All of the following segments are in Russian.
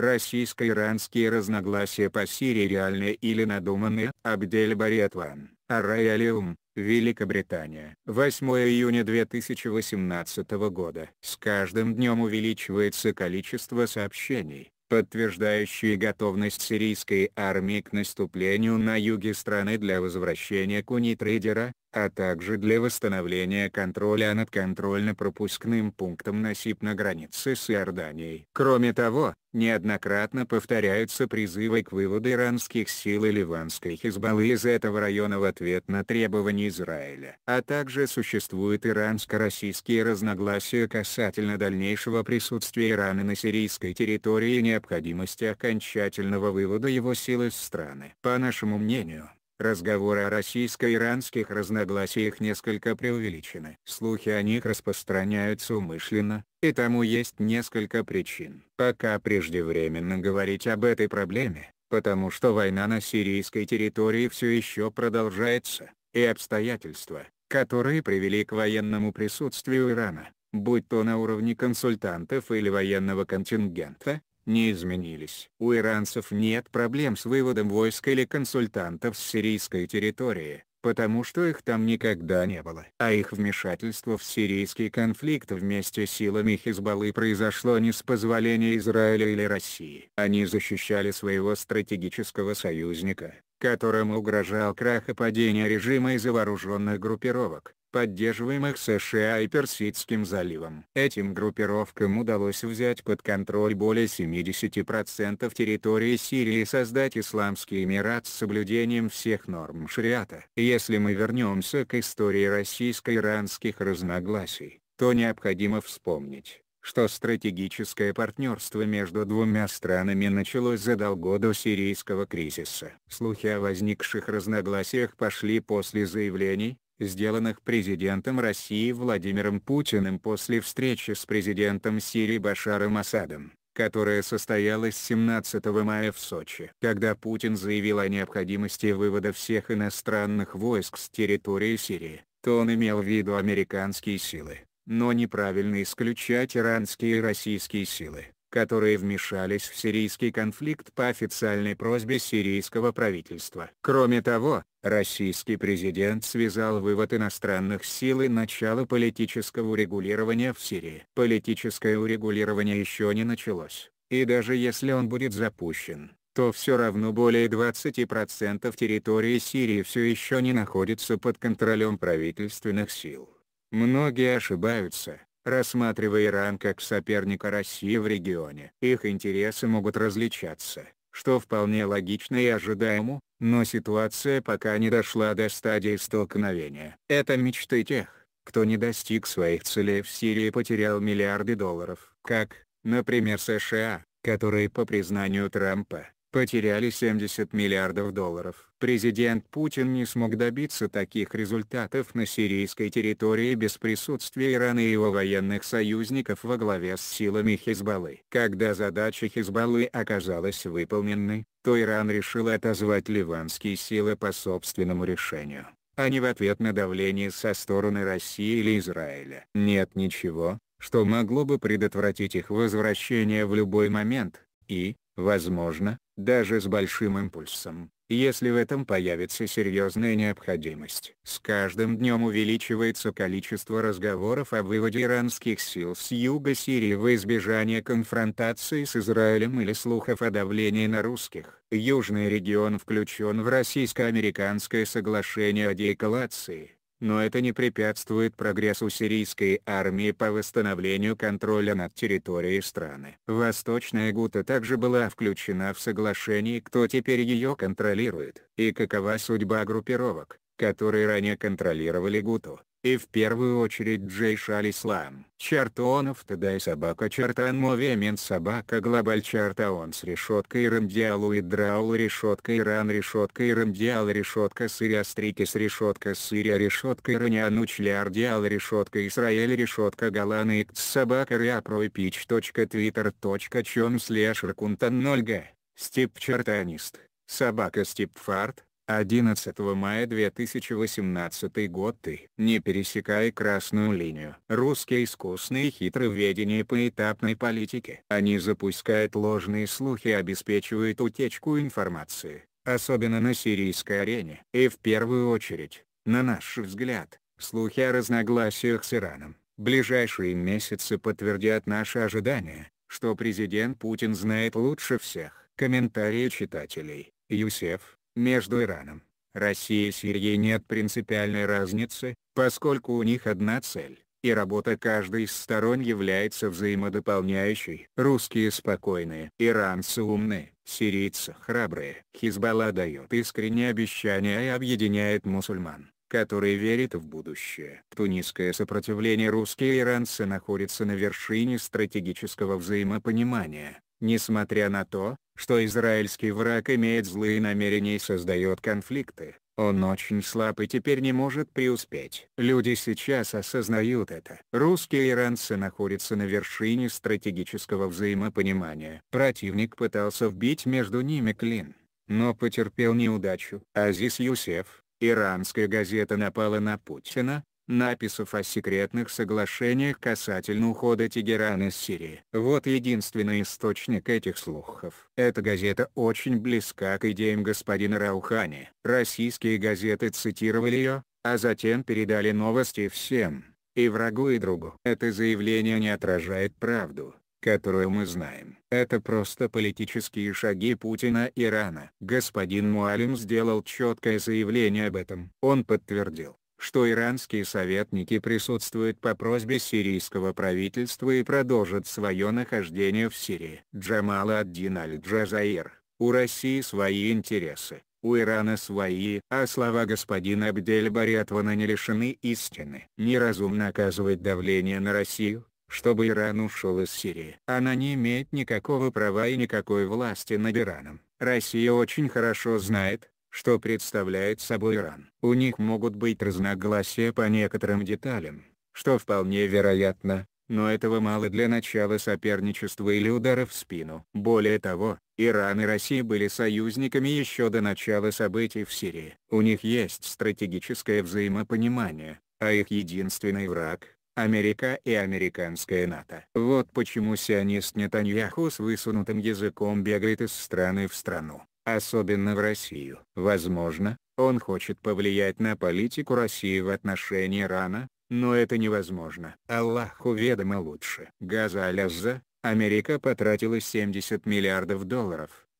Российско-иранские разногласия по Сирии реальные или надуманные? Абдель Бари Атван, Ar Rai Al Youm, Великобритания. 8 июня 2018 года. С каждым днем увеличивается количество сообщений, подтверждающие готовность сирийской армии к наступлению на юге страны для возвращения Кунейтры, а также для восстановления контроля над контрольно-пропускным пунктом Насиб на границе с Иорданией. Кроме того, неоднократно повторяются призывы к выводу иранских сил и ливанской Хизбаллы из этого района в ответ на требования Израиля. А также существуют иранско-российские разногласия касательно дальнейшего присутствия Ирана на сирийской территории и необходимости окончательного вывода его сил из страны. По нашему мнению, разговоры о российско-иранских разногласиях несколько преувеличены. Слухи о них распространяются умышленно, и тому есть несколько причин. Пока преждевременно говорить об этой проблеме, потому что война на сирийской территории все еще продолжается, и обстоятельства, которые привели к военному присутствию Ирана, будь то на уровне консультантов или военного контингента, не изменились. У иранцев нет проблем с выводом войск или консультантов с сирийской территории, потому что их там никогда не было. А их вмешательство в сирийский конфликт вместе с силами Хизбаллы произошло не с позволения Израиля или России. Они защищали своего стратегического союзника, которому угрожал крах и падение режима из-за вооруженных группировок, поддерживаемых США и Персидским заливом. Этим группировкам удалось взять под контроль более 70% территории Сирии и создать Исламский Эмират с соблюдением всех норм шариата. Если мы вернемся к истории российско-иранских разногласий, то необходимо вспомнить, что стратегическое партнерство между двумя странами началось задолго до сирийского кризиса. Слухи о возникших разногласиях пошли после заявлений, сделанных президентом России Владимиром Путиным после встречи с президентом Сирии Башаром Асадом, которая состоялась 17 мая в Сочи. Когда Путин заявил о необходимости вывода всех иностранных войск с территории Сирии, то он имел в виду американские силы, но неправильно исключать иранские и российские силы, которые вмешались в сирийский конфликт по официальной просьбе сирийского правительства. Кроме того, российский президент связал вывод иностранных сил и начало политического урегулирования в Сирии. Политическое урегулирование еще не началось, и даже если он будет запущен, то все равно более 20% территории Сирии все еще не находится под контролем правительственных сил. Многие ошибаются, рассматривая Иран как соперника России в регионе. Их интересы могут различаться, что вполне логично и ожидаемо, но ситуация пока не дошла до стадии столкновения. Это мечты тех, кто не достиг своих целей в Сирии и потерял миллиарды долларов, как, например, США, которые, по признанию Трампа, потеряли 70 миллиардов долларов. Президент Путин не смог добиться таких результатов на сирийской территории без присутствия Ирана и его военных союзников во главе с силами Хизбаллы. Когда задача Хизбаллы оказалась выполненной, то Иран решил отозвать ливанские силы по собственному решению, а не в ответ на давление со стороны России или Израиля. Нет ничего, что могло бы предотвратить их возвращение в любой момент, и, возможно, даже с большим импульсом, если в этом появится серьезная необходимость. С каждым днем увеличивается количество разговоров о выводе иранских сил с юга Сирии во избежание конфронтации с Израилем или слухов о давлении на русских. Южный регион включен в российско-американское соглашение о деэскалации, но это не препятствует прогрессу сирийской армии по восстановлению контроля над территорией страны. Восточная Гута также была включена в соглашение, кто теперь ее контролирует, и какова судьба группировок, которые ранее контролировали Гуту, и в первую очередь Джейш аль-Ислам. Чартонов Тадай собака Чартан Мовемин собака Глобаль Чартаон с решеткой Рамдиалу и Драул решетка Иран решетка Рамдиал решетка Сырия Стрикис решетка Сырия решетка Ираниан Учлярдиал решетка Израиль решетка Галан Икс собака Реапройпич.твиттер.чем/Ракунтан 0Г Стип Чартанист собака Стип Фарт 11 мая 2018 год ты, не пересекая красную линию. Русские искусны и хитры в ведении поэтапной политики. Они запускают ложные слухи и обеспечивают утечку информации, особенно на сирийской арене. И в первую очередь, на наш взгляд, слухи о разногласиях с Ираном. Ближайшие месяцы подтвердят наши ожидания, что президент Путин знает лучше всех. Комментарии читателей. Юсеф. Между Ираном, Россией и Сирией нет принципиальной разницы, поскольку у них одна цель, и работа каждой из сторон является взаимодополняющей. Русские спокойные, иранцы умные, сирийцы храбрые. Хизбалла дает искренние обещания и объединяет мусульман, которые верят в будущее. Тунисское сопротивление русские и иранцы находятся на вершине стратегического взаимопонимания, несмотря на то, что израильский враг имеет злые намерения и создает конфликты. Он очень слаб и теперь не может преуспеть. Люди сейчас осознают это. Русские и иранцы находятся на вершине стратегического взаимопонимания. Противник пытался вбить между ними клин, но потерпел неудачу. Азиз Юсеф. Иранская газета напала на Путина, написав о секретных соглашениях касательно ухода Тегерана из Сирии. Вот единственный источник этих слухов. Эта газета очень близка к идеям господина Раухани. Российские газеты цитировали ее, а затем передали новости всем, и врагу, и другу. Это заявление не отражает правду, которую мы знаем. Это просто политические шаги Путина и Ирана. Господин Муалим сделал четкое заявление об этом. Он подтвердил, что иранские советники присутствуют по просьбе сирийского правительства и продолжат свое нахождение в Сирии. Джамала Аддин Аль-Джазаир. У России свои интересы, у Ирана свои. А слова господина Абдель Бари Атвана не лишены истины. Неразумно оказывать давление на Россию, чтобы Иран ушел из Сирии. Она не имеет никакого права и никакой власти над Ираном. Россия очень хорошо знает, что представляет собой Иран. У них могут быть разногласия по некоторым деталям, что вполне вероятно, но этого мало для начала соперничества или удара в спину. Более того, Иран и Россия были союзниками еще до начала событий в Сирии. У них есть стратегическое взаимопонимание, а их единственный враг — Америка и американская НАТО. Вот почему сионист Нетаньяху с высунутым языком бегает из страны в страну, особенно в Россию. Возможно, он хочет повлиять на политику России в отношении Ирана, но это невозможно. Аллаху ведомо лучше. Газа аль-Азза. Америка потратила $70 миллиардов,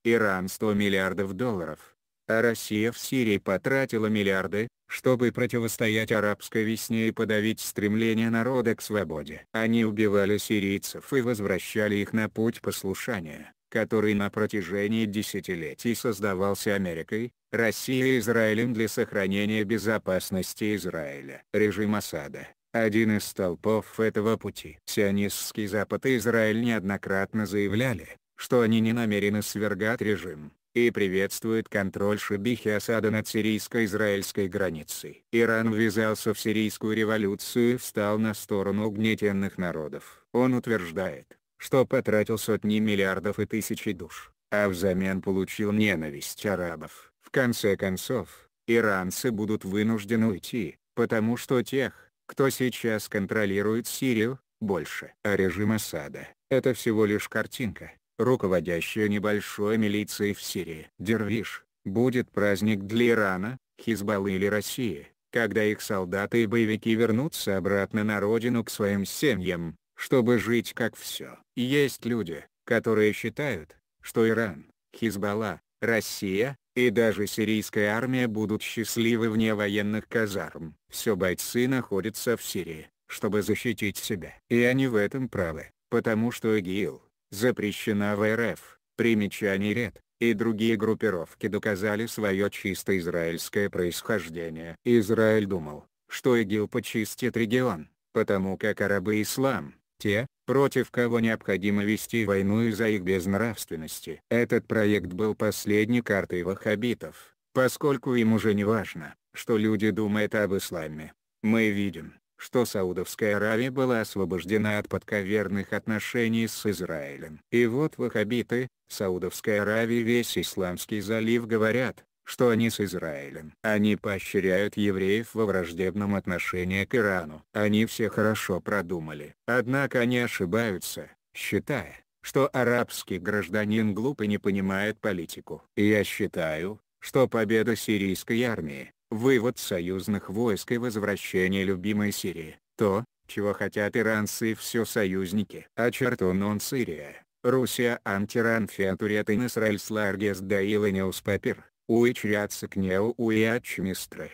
Иран $100 миллиардов, а Россия в Сирии потратила миллиарды, чтобы противостоять арабской весне и подавить стремление народа к свободе. Они убивали сирийцев и возвращали их на путь послушания, который на протяжении десятилетий создавался Америкой, Россией и Израилем для сохранения безопасности Израиля. Режим Асада – один из столпов этого пути. Сионистский Запад и Израиль неоднократно заявляли, что они не намерены свергать режим, и приветствует контроль Шабихи Асада над сирийско-израильской границей. Иран ввязался в сирийскую революцию и встал на сторону угнетенных народов. Он утверждает, что потратил сотни миллиардов и тысячи душ, а взамен получил ненависть арабов. В конце концов, иранцы будут вынуждены уйти, потому что тех, кто сейчас контролирует Сирию, больше. А режим Асада – это всего лишь картинка, руководящая небольшой милицией в Сирии. Дервиш, будет праздник для Ирана, Хизбаллы или России, когда их солдаты и боевики вернутся обратно на родину к своим семьям, чтобы жить как все. Есть люди, которые считают, что Иран, Хизбалла, Россия и даже сирийская армия будут счастливы вне военных казарм. Все бойцы находятся в Сирии, чтобы защитить себя. И они в этом правы, потому что ИГИЛ запрещена в РФ, примечание РЭД, и другие группировки доказали свое чисто израильское происхождение. Израиль думал, что ИГИЛ почистит регион, потому как арабы и ислам – те, против кого необходимо вести войну из-за их безнравственности. Этот проект был последней картой ваххабитов, поскольку им уже не важно, что люди думают об исламе. Мы видим, что Саудовская Аравия была освобождена от подковерных отношений с Израилем. И вот ваххабиты, Саудовская Аравия, весь Исламский залив говорят, что они с Израилем. Они поощряют евреев во враждебном отношении к Ирану. Они все хорошо продумали. Однако они ошибаются, считая, что арабский гражданин глуп и не понимает политику. Я считаю, что победа сирийской армии, вывод союзных войск и возвращение любимой Сирии – то, чего хотят иранцы и все союзники. А черту нон Сирия, Русия антиран фиатурет и Несральс ларгес даил и неус папир, уичрятся к неу уячмистры.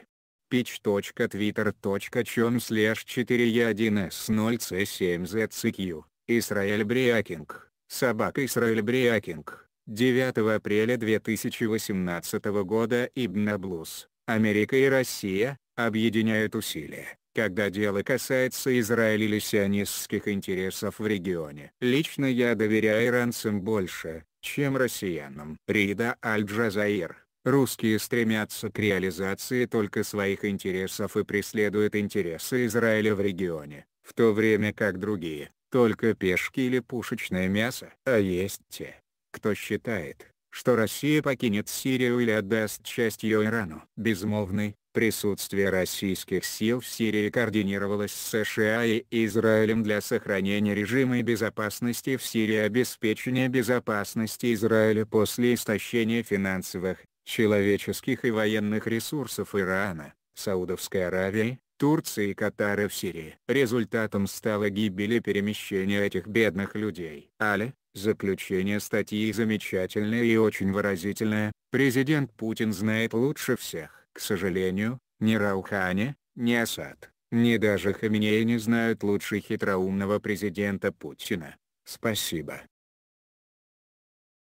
pitch.twitter.com/4e1s0c7zcq, Исраэль Бриакинг, собака Исраэль Бриакинг, 9 апреля 2018 года Ибн Аблус. Америка и Россия объединяют усилия, когда дело касается Израиля или сионистских интересов в регионе. Лично я доверяю иранцам больше, чем россиянам. Рида Аль-Джазаир. Русские стремятся к реализации только своих интересов и преследуют интересы Израиля в регионе, в то время как другие – только пешки или пушечное мясо. А есть те, кто считает, что Россия покинет Сирию или отдаст часть ее Ирану. Безмолвный, присутствие российских сил в Сирии координировалось с США и Израилем для сохранения режима и безопасности в Сирии, обеспечения безопасности Израиля после истощения финансовых, человеческих и военных ресурсов Ирана, Саудовской Аравии, Турции и Катара в Сирии. Результатом стала гибель и перемещение этих бедных людей. Али. Заключение статьи замечательное и очень выразительное. Президент Путин знает лучше всех. К сожалению, ни Раухани, ни Асад, ни даже Хаминей не знают лучше хитроумного президента Путина. Спасибо.